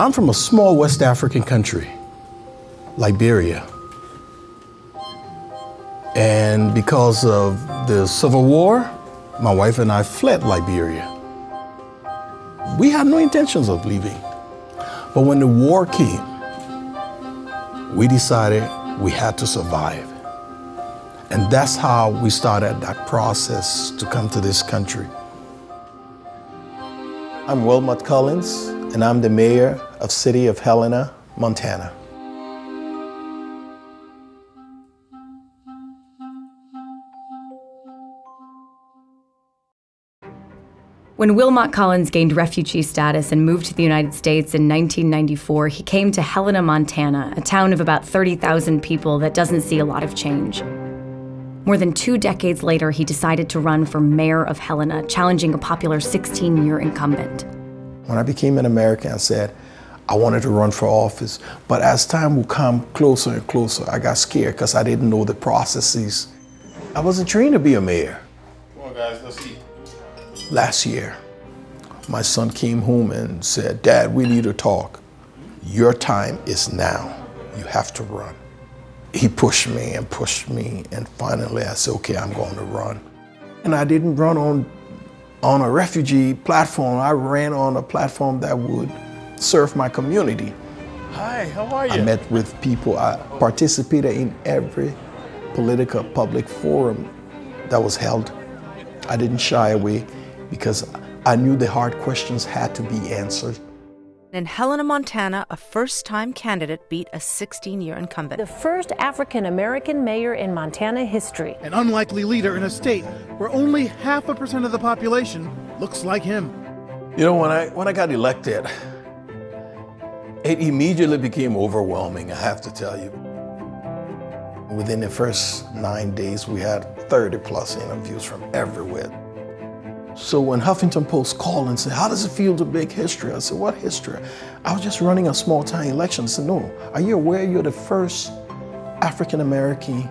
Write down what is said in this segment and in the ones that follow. I'm from a small West African country, Liberia. And because of the Civil War, my wife and I fled Liberia. We had no intentions of leaving. But when the war came, we decided we had to survive. And that's how we started that process to come to this country. I'm Wilmot Collins, and I'm the mayor of city of Helena, Montana. When Wilmot Collins gained refugee status and moved to the United States in 1994, he came to Helena, Montana, a town of about 30,000 people that doesn't see a lot of change. More than 2 decades later, he decided to run for mayor of Helena, challenging a popular 16-year incumbent. When I became an American, I said I wanted to run for office, but as time would come closer and closer, I got scared because I didn't know the processes. I wasn't trained to be a mayor. Come on, guys, let's eat. Last year, my son came home and said, "Dad, we need to talk. Your time is now. You have to run." He pushed me, and finally I said, "Okay, I'm going to run." And I didn't run on a refugee platform. I ran on a platform that would serve my community. Hi, how are you? I met with people. I participated in every political public forum that was held. I didn't shy away, because I knew the hard questions had to be answered. In Helena, Montana, a first-time candidate beat a 16-year incumbent. The first African-American mayor in Montana history. An unlikely leader in a state where only 0.5% of the population looks like him. You know, when I got elected, it immediately became overwhelming, I have to tell you. Within the first 9 days, we had 30-plus interviews from everywhere. So when Huffington Post called and said, "How does it feel to make history?" I said, "What history?" "I was just running a small-town election." I said, "No, are you aware you're the first African-American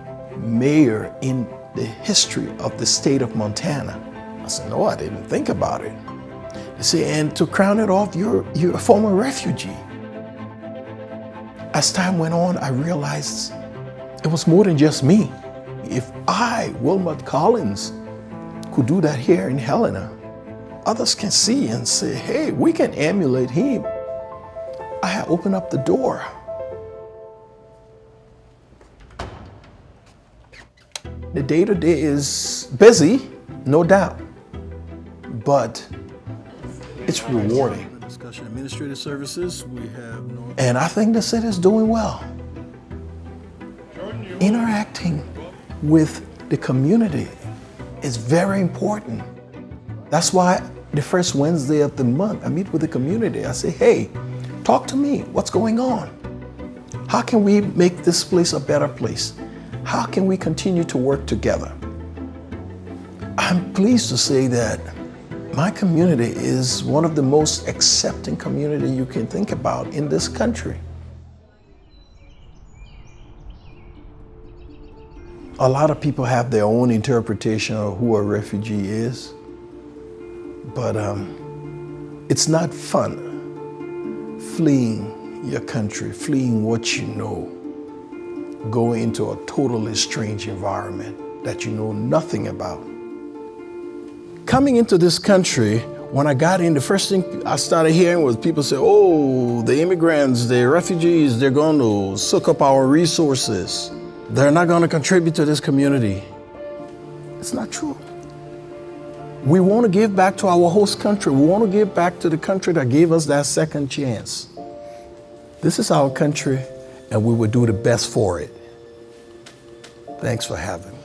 mayor in the history of the state of Montana?" I said, "No, I didn't think about it." They said, "And to crown it off, you're a former refugee." As time went on, I realized it was more than just me. If I, Wilmot Collins, could do that here in Helena, others can see and say, "Hey, we can emulate him." I had opened up the door. The day-to-day is busy, no doubt, but it's rewarding. Administrative services, we have no... And I think the city is doing well. Interacting with the community is very important. That's why the first Wednesday of the month, I meet with the community. I say, "Hey, talk to me. What's going on? How can we make this place a better place? How can we continue to work together?" I'm pleased to say that my community is one of the most accepting community you can think about in this country. A lot of people have their own interpretation of who a refugee is, but it's not fun fleeing your country, fleeing what you know, going into a totally strange environment that you know nothing about. Coming into this country, when I got in, the first thing I started hearing was people say, "Oh, the immigrants, the refugees, they're going to suck up our resources. They're not going to contribute to this community." It's not true. We want to give back to our host country. We want to give back to the country that gave us that second chance. This is our country, and we will do the best for it. Thanks for having me.